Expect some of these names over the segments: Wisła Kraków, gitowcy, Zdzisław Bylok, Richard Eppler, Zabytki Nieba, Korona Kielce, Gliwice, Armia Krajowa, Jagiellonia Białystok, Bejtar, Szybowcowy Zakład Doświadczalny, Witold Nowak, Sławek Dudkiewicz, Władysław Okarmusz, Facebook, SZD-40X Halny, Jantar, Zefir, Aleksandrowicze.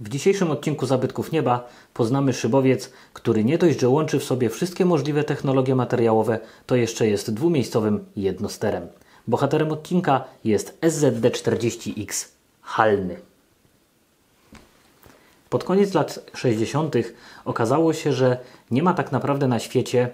W dzisiejszym odcinku Zabytków Nieba poznamy szybowiec, który nie dość, że łączy w sobie wszystkie możliwe technologie materiałowe, to jeszcze jest dwumiejscowym jednosterem. Bohaterem odcinka jest SZD-40X Halny. Pod koniec lat 60. okazało się, że nie ma tak naprawdę na świecie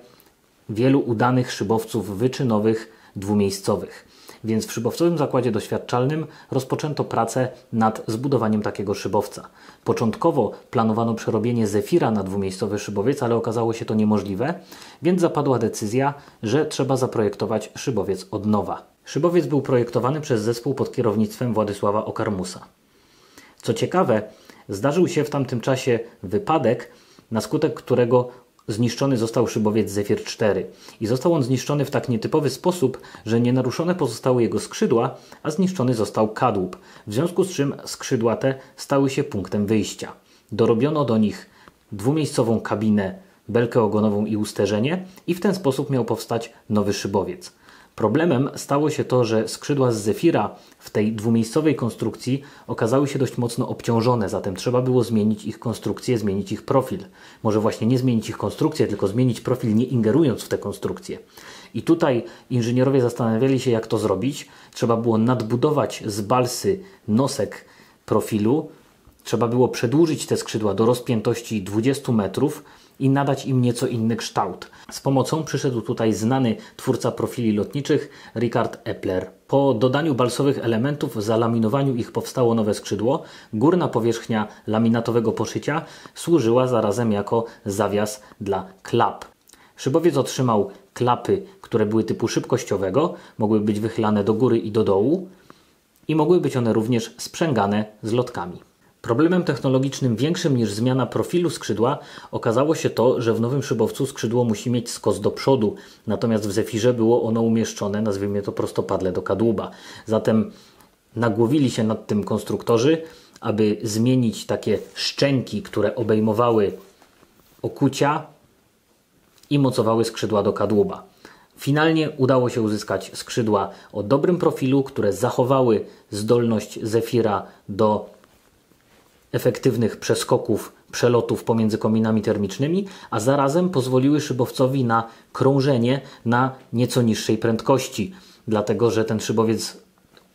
wielu udanych szybowców wyczynowych dwumiejscowych. Więc w Szybowcowym Zakładzie Doświadczalnym rozpoczęto pracę nad zbudowaniem takiego szybowca. Początkowo planowano przerobienie Zefira na dwumiejscowy szybowiec, ale okazało się to niemożliwe, więc zapadła decyzja, że trzeba zaprojektować szybowiec od nowa. Szybowiec był projektowany przez zespół pod kierownictwem Władysława Okarmusa. Co ciekawe, zdarzył się w tamtym czasie wypadek, na skutek którego zniszczony został szybowiec Zefir 4 i został on zniszczony w tak nietypowy sposób, że nienaruszone pozostały jego skrzydła, a zniszczony został kadłub, w związku z czym skrzydła te stały się punktem wyjścia. Dorobiono do nich dwumiejscową kabinę, belkę ogonową i usterzenie i w ten sposób miał powstać nowy szybowiec. Problemem stało się to, że skrzydła z Zefira w tej dwumiejscowej konstrukcji okazały się dość mocno obciążone, zatem trzeba było zmienić ich konstrukcję, zmienić ich profil. Może właśnie nie zmienić ich konstrukcję, tylko zmienić profil, nie ingerując w tę konstrukcję. I tutaj inżynierowie zastanawiali się, jak to zrobić. Trzeba było nadbudować z balsy nosek profilu, trzeba było przedłużyć te skrzydła do rozpiętości 20 metrów, i nadać im nieco inny kształt. Z pomocą przyszedł tutaj znany twórca profili lotniczych Richard Eppler. Po dodaniu balsowych elementów, zalaminowaniu ich powstało nowe skrzydło. Górna powierzchnia laminatowego poszycia służyła zarazem jako zawias dla klap. Szybowiec otrzymał klapy, które były typu szybkościowego, mogły być wychylane do góry i do dołu i mogły być one również sprzęgane z lotkami. Problemem technologicznym większym niż zmiana profilu skrzydła okazało się to, że w nowym szybowcu skrzydło musi mieć skos do przodu, natomiast w Zefirze było ono umieszczone, nazwijmy to prostopadle do kadłuba. Zatem nagłowili się nad tym konstruktorzy, aby zmienić takie szczęki, które obejmowały okucia i mocowały skrzydła do kadłuba. Finalnie udało się uzyskać skrzydła o dobrym profilu, które zachowały zdolność Zefira do efektywnych przeskoków, przelotów pomiędzy kominami termicznymi, a zarazem pozwoliły szybowcowi na krążenie na nieco niższej prędkości, dlatego że ten szybowiec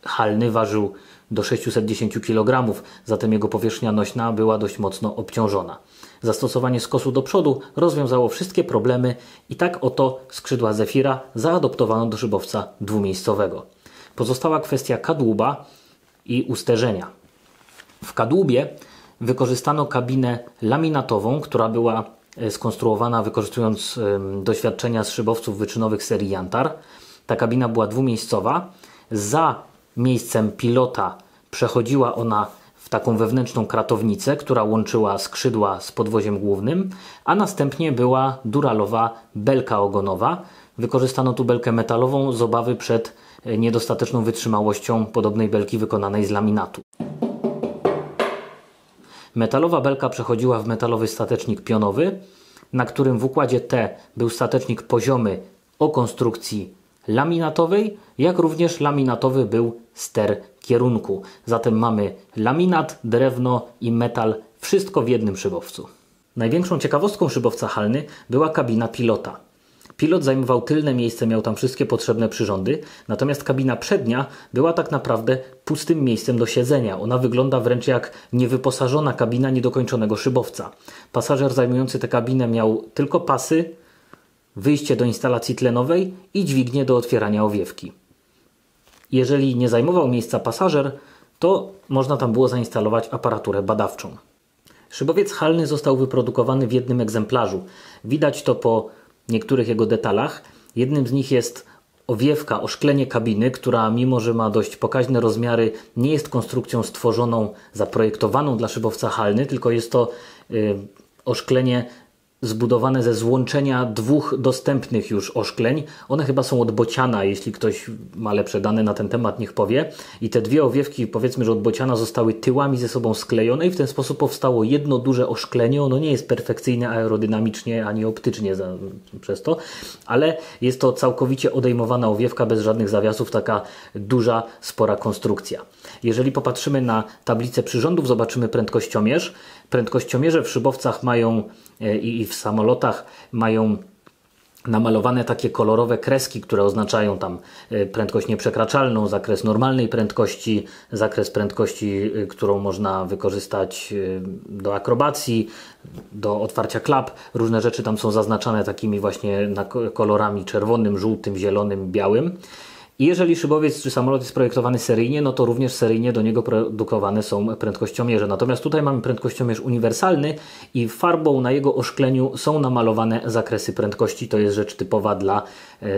halny ważył do 610 kg, zatem jego powierzchnia nośna była dość mocno obciążona. Zastosowanie skosu do przodu rozwiązało wszystkie problemy i tak oto skrzydła Zefira zaadoptowano do szybowca dwumiejscowego. Pozostała kwestia kadłuba i usterzenia. W kadłubie wykorzystano kabinę laminatową, która była skonstruowana wykorzystując doświadczenia z szybowców wyczynowych serii Jantar. Ta kabina była dwumiejscowa. Za miejscem pilota przechodziła ona w taką wewnętrzną kratownicę, która łączyła skrzydła z podwoziem głównym, a następnie była duralowa belka ogonowa. Wykorzystano tu belkę metalową z obawy przed niedostateczną wytrzymałością podobnej belki wykonanej z laminatu. Metalowa belka przechodziła w metalowy statecznik pionowy, na którym w układzie T był statecznik poziomy o konstrukcji laminatowej, jak również laminatowy był ster kierunku. Zatem mamy laminat, drewno i metal, wszystko w jednym szybowcu. Największą ciekawostką szybowca halny była kabina pilota. Pilot zajmował tylne miejsce, miał tam wszystkie potrzebne przyrządy, natomiast kabina przednia była tak naprawdę pustym miejscem do siedzenia. Ona wygląda wręcz jak niewyposażona kabina niedokończonego szybowca. Pasażer zajmujący tę kabinę miał tylko pasy, wyjście do instalacji tlenowej i dźwignię do otwierania owiewki. Jeżeli nie zajmował miejsca pasażer, to można tam było zainstalować aparaturę badawczą. Szybowiec halny został wyprodukowany w jednym egzemplarzu. Widać to po niektórych jego detalach. Jednym z nich jest owiewka, oszklenie kabiny, która mimo, że ma dość pokaźne rozmiary, nie jest konstrukcją stworzoną, zaprojektowaną dla szybowca halny, tylko jest to oszklenie zbudowane ze złączenia dwóch dostępnych już oszkleń. One chyba są od bociana, jeśli ktoś ma lepsze dane na ten temat, niech powie. I te dwie owiewki, powiedzmy, że od bociana zostały tyłami ze sobą sklejone i w ten sposób powstało jedno duże oszklenie. Ono nie jest perfekcyjne aerodynamicznie ani optycznie przez to, ale jest to całkowicie odejmowana owiewka bez żadnych zawiasów, taka duża, spora konstrukcja. Jeżeli popatrzymy na tablicę przyrządów, zobaczymy prędkościomierz. Prędkościomierze w szybowcach mają i w samolotach mają namalowane takie kolorowe kreski, które oznaczają tam prędkość nieprzekraczalną, zakres normalnej prędkości, zakres prędkości, którą można wykorzystać do akrobacji, do otwarcia klap. Różne rzeczy tam są zaznaczane takimi właśnie kolorami czerwonym, żółtym, zielonym, białym. I jeżeli szybowiec czy samolot jest projektowany seryjnie, no to również seryjnie do niego produkowane są prędkościomierze. Natomiast tutaj mamy prędkościomierz uniwersalny i farbą na jego oszkleniu są namalowane zakresy prędkości. To jest rzecz typowa dla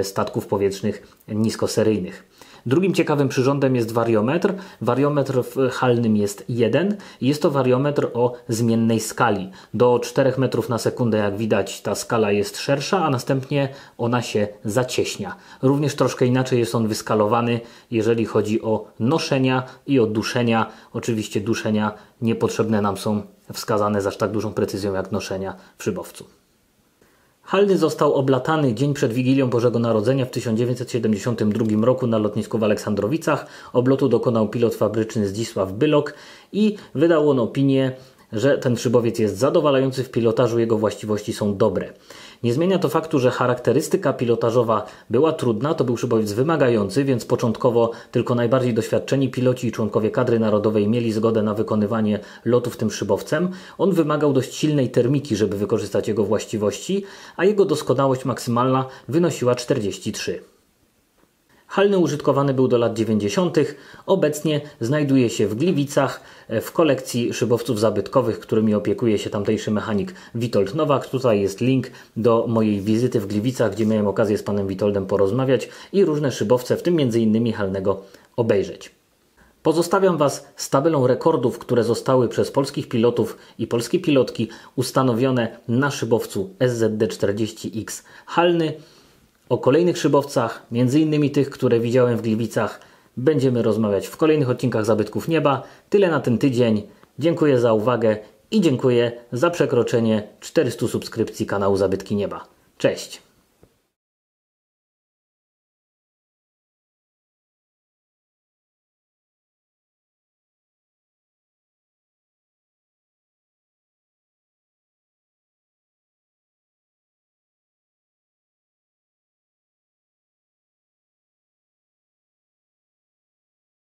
statków powietrznych niskoseryjnych. Drugim ciekawym przyrządem jest wariometr. Wariometr w halnym jest 1. Jest to wariometr o zmiennej skali. Do 4 metrów na sekundę, jak widać, ta skala jest szersza, a następnie ona się zacieśnia. Również troszkę inaczej jest on wyskalowany, jeżeli chodzi o noszenia i o duszenia. Oczywiście duszenia niepotrzebne nam są, wskazane z aż tak dużą precyzją jak noszenia w szybowcu. Halny został oblatany dzień przed Wigilią Bożego Narodzenia w 1972 roku na lotnisku w Aleksandrowicach. Oblotu dokonał pilot fabryczny Zdzisław Bylok i wydał on opinię, że ten szybowiec jest zadowalający w pilotażu, jego właściwości są dobre. Nie zmienia to faktu, że charakterystyka pilotażowa była trudna, to był szybowiec wymagający, więc początkowo tylko najbardziej doświadczeni piloci i członkowie kadry narodowej mieli zgodę na wykonywanie lotów tym szybowcem. On wymagał dość silnej termiki, żeby wykorzystać jego właściwości, a jego doskonałość maksymalna wynosiła 43. Halny użytkowany był do lat 90. Obecnie znajduje się w Gliwicach w kolekcji szybowców zabytkowych, którymi opiekuje się tamtejszy mechanik Witold Nowak. Tutaj jest link do mojej wizyty w Gliwicach, gdzie miałem okazję z panem Witoldem porozmawiać i różne szybowce, w tym m.in. halnego, obejrzeć. Pozostawiam Was z tabelą rekordów, które zostały przez polskich pilotów i polskie pilotki ustanowione na szybowcu SZD-40X Halny. O kolejnych szybowcach, m.in. tych, które widziałem w Gliwicach, będziemy rozmawiać w kolejnych odcinkach Zabytków Nieba. Tyle na ten tydzień. Dziękuję za uwagę i dziękuję za przekroczenie 400 subskrypcji kanału Zabytki Nieba. Cześć!